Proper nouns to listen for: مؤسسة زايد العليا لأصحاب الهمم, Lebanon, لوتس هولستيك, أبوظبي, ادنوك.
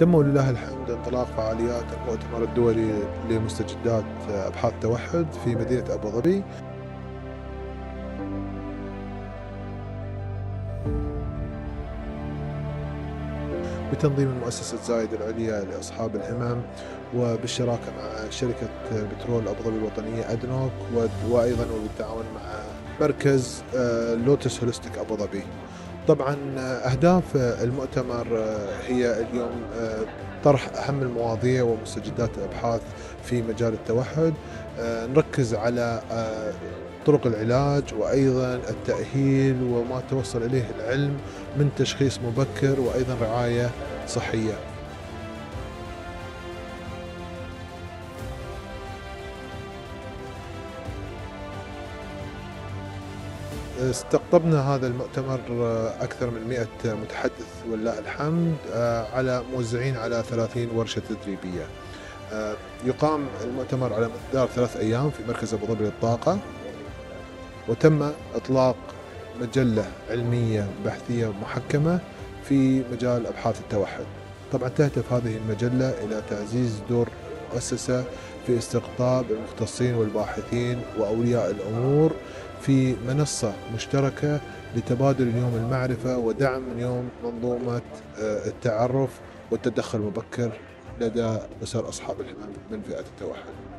تم ولله الحمد انطلاق فعاليات المؤتمر الدولي لمستجدات أبحاث التوحد في مدينة أبوظبي. بتنظيم مؤسسة زايد العليا لأصحاب الهمم وبالشراكة مع شركة بترول أبوظبي الوطنية ادنوك وأيضا وبالتعاون مع مركز لوتس هولستيك أبوظبي. طبعا أهداف المؤتمر هي اليوم طرح أهم المواضيع ومستجدات الأبحاث في مجال التوحد، نركز على طرق العلاج وأيضا التأهيل وما توصل إليه العلم من تشخيص مبكر وأيضا رعاية صحية. استقطبنا هذا المؤتمر أكثر من 100 متحدث ولله الحمد، على موزعين على 30 ورشة تدريبية. يقام المؤتمر على مدار 3 أيام في مركز أبوظبي للطاقة، وتم إطلاق مجلة علمية بحثية محكمة في مجال أبحاث التوحد. طبعا تهدف هذه المجلة إلى تعزيز دور المؤسسة في استقطاب المختصين والباحثين وأولياء الأمور في منصة مشتركة لتبادل اليوم المعرفة ودعم اليوم منظومة التعرف والتدخل المبكر لدى أسر أصحاب الهمم من فئة التوحد.